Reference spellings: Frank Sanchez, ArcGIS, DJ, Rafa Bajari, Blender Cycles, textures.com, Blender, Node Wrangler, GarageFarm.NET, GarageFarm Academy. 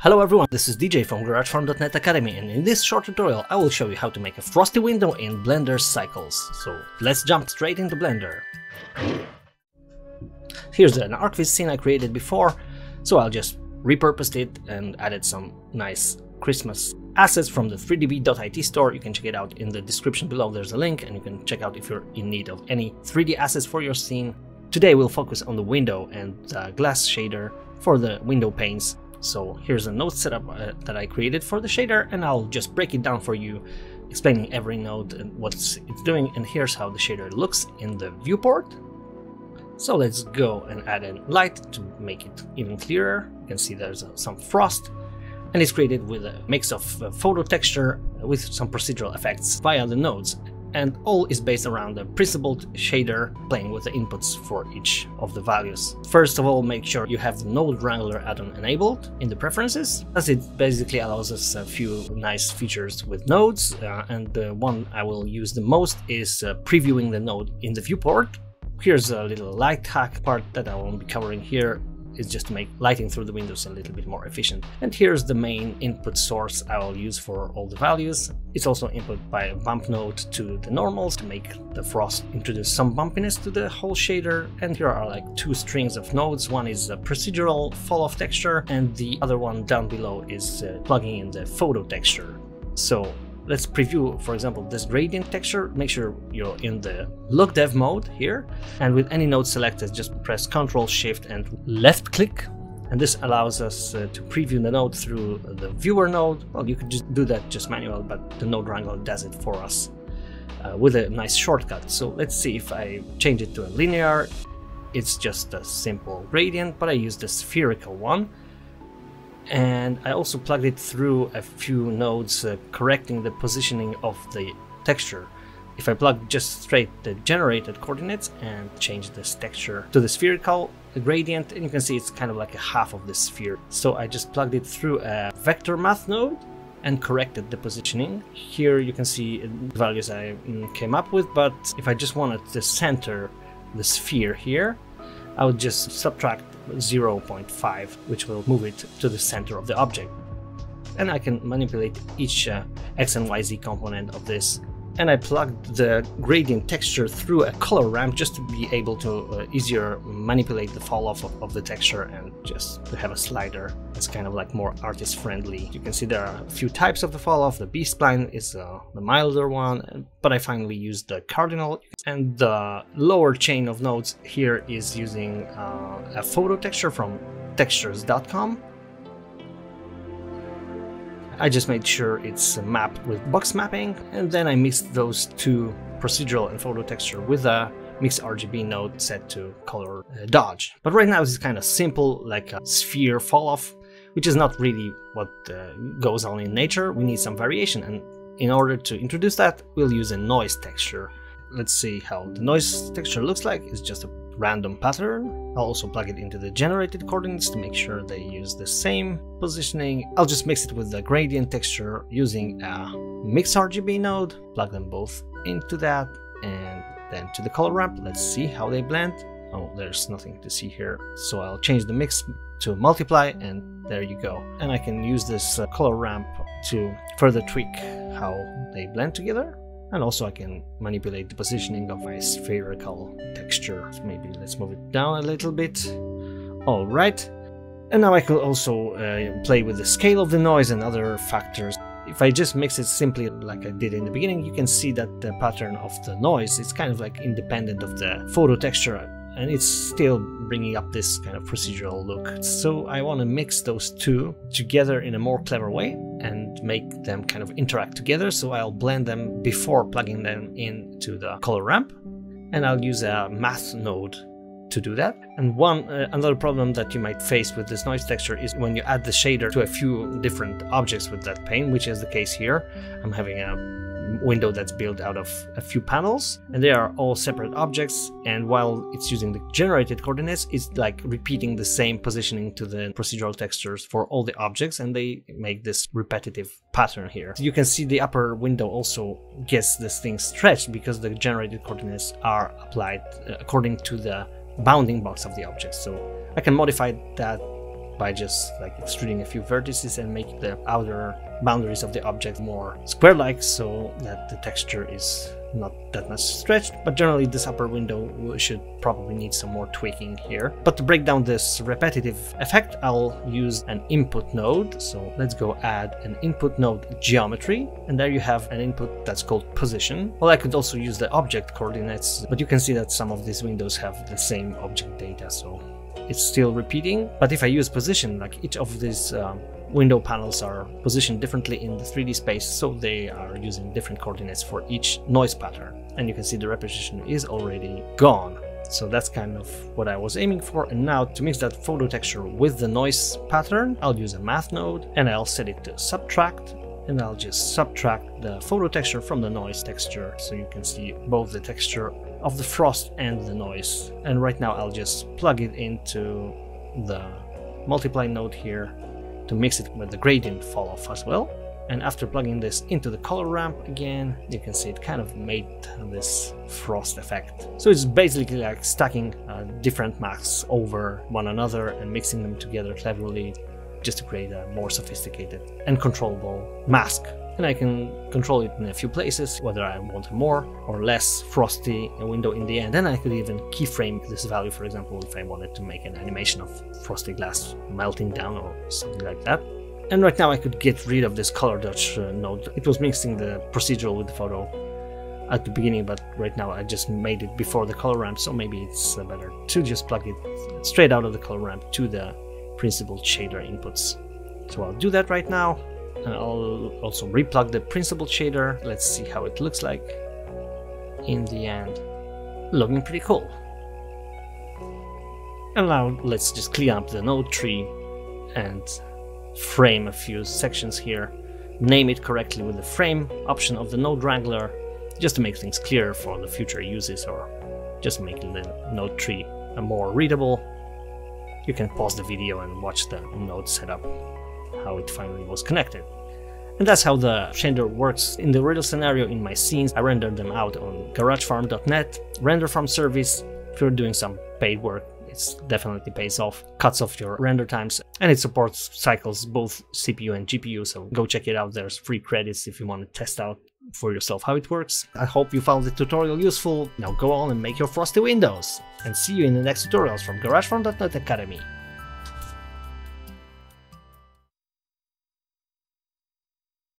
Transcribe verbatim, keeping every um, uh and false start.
Hello everyone, this is D J from GarageFarm dot net Academy, and in this short tutorial I will show you how to make a frosty window in Blender Cycles. So let's jump straight into Blender. Here's an ArcGIS scene I created before, so I'll just repurposed it and added some nice Christmas assets from the three D B dot I T store. You can check it out in the description below, there's a link, and you can check out if you're in need of any three D assets for your scene. Today we'll focus on the window and the glass shader for the window panes. So here's a node setup uh, that I created for the shader, and I'll just break it down for you, explaining every node and what it's doing, and here's how the shader looks in the viewport. So let's go and add a light to make it even clearer. You can see there's uh, some frost, and it's created with a mix of uh, photo texture with some procedural effects via the nodes, and all is based around the principled shader, playing with the inputs for each of the values. First of all, make sure you have the Node Wrangler add-on enabled in the preferences, as it basically allows us a few nice features with nodes, uh, and the one I will use the most is uh, previewing the node in the viewport. Here's a little light hack part that I won't be covering here. Is just to make lighting through the windows a little bit more efficient. And here's the main input source I will use for all the values. It's also input by a bump node to the normals to make the frost introduce some bumpiness to the whole shader. And here are like two strings of nodes. One is a procedural fall-off texture, and the other one down below is uh, plugging in the photo texture. So let's preview, for example, this gradient texture. Make sure you're in the look dev mode here, and with any node selected, just press Ctrl Shift and left click, and this allows us uh, to preview the node through the viewer node. Well, you could just do that just manual, but the node wrangler does it for us uh, with a nice shortcut. So let's see if I change it to a linear. It's just a simple gradient, but I used a spherical one. And I also plugged it through a few nodes, uh, correcting the positioning of the texture. If I plug just straight the generated coordinates and change this texture to the spherical gradient, and you can see it's kind of like a half of the sphere. So I just plugged it through a vector math node and corrected the positioning. Here you can see the values I came up with, but if I just wanted to center the sphere here, I would just subtract zero point five, which will move it to the center of the object. And I can manipulate each uh, X and Y Z component of this. And I plugged the gradient texture through a color ramp just to be able to uh, easier manipulate the fall off of, of the texture, and just to have a slider that's kind of like more artist friendly. You can see there are a few types of the fall off. The B-spline is uh, the milder one, but I finally used the cardinal, and the lower chain of nodes here is using uh, a photo texture from textures dot com. I just made sure it's mapped with box mapping, and then I mixed those two, procedural and photo texture, with a mixed R G B node set to color uh, dodge. But right now it's kind of simple, like a sphere fall-off, which is not really what uh, goes on in nature. We need some variation, and in order to introduce that, we'll use a noise texture. Let's see how the noise texture looks like. It's just a random pattern. I'll also plug it into the generated coordinates to make sure they use the same positioning. I'll just mix it with the gradient texture using a mix R G B node, plug them both into that, and then to the color ramp. Let's see how they blend. Oh, there's nothing to see here. So I'll change the mix to multiply, and there you go. And I can use this color ramp to further tweak how they blend together. And also I can manipulate the positioning of my spherical texture. So maybe let's move it down a little bit. All right. And now I can also uh, play with the scale of the noise and other factors. If I just mix it simply like I did in the beginning, you can see that the pattern of the noise is kind of like independent of the photo texture, and it's still bringing up this kind of procedural look. So I want to mix those two together in a more clever way and make them kind of interact together. So I'll blend them before plugging them into the color ramp, and I'll use a math node to do that. And one uh, another problem that you might face with this noise texture is when you add the shader to a few different objects with that pane, which is the case here. I'm having a window that's built out of a few panels, and they are all separate objects, and while it's using the generated coordinates, it's like repeating the same positioning to the procedural textures for all the objects, and they make this repetitive pattern here. You can see the upper window also gets this thing stretched because the generated coordinates are applied according to the bounding box of the object. So I can modify that by just like extruding a few vertices and make the outer boundaries of the object more square-like so that the texture is not that much stretched, but generally this upper window should probably need some more tweaking here. But to break down this repetitive effect, I'll use an input node. So let's go add an input node geometry, and there you have an input that's called position. Well, I could also use the object coordinates, but you can see that some of these windows have the same object data, so it's still repeating. But if I use position, like each of these um, window panels are positioned differently in the three D space, so they are using different coordinates for each noise pattern. And you can see the repetition is already gone. So that's kind of what I was aiming for. And now to mix that photo texture with the noise pattern, I'll use a math node and I'll set it to subtract. And I'll just subtract the photo texture from the noise texture, so you can see both the texture of the frost and the noise. And right now I'll just plug it into the multiply node here to mix it with the gradient fall off as well. And after plugging this into the color ramp again, you can see it kind of made this frost effect. So it's basically like stacking uh, different masks over one another and mixing them together cleverly, just to create a more sophisticated and controllable mask. And I can control it in a few places, whether I want a more or less frosty window in the end. And I could even keyframe this value, for example, if I wanted to make an animation of frosty glass melting down or something like that. And right now I could get rid of this color dodge uh, node. It was mixing the procedural with the photo at the beginning, but right now I just made it before the color ramp, so maybe it's better to just plug it straight out of the color ramp to the principal shader inputs. So I'll do that right now, and I'll also replug the principal shader. Let's see how it looks like in the end. Looking pretty cool. And now let's just clean up the node tree and frame a few sections here. Name it correctly with the frame option of the node wrangler, just to make things clearer for the future uses, or just making the node tree more readable. You can pause the video and watch the node setup, how it finally was connected. And that's how the shader works in the real scenario. In my scenes, I rendered them out on GarageFarm dot net, render farm service. If you're doing some paid work, it definitely pays off, cuts off your render times, and it supports cycles, both C P U and G P U, so go check it out. There's free credits if you want to test out for yourself how it works. I hope you found the tutorial useful. Now go on and make your frosty windows, and see you in the next tutorials from GarageFarm dot net Academy.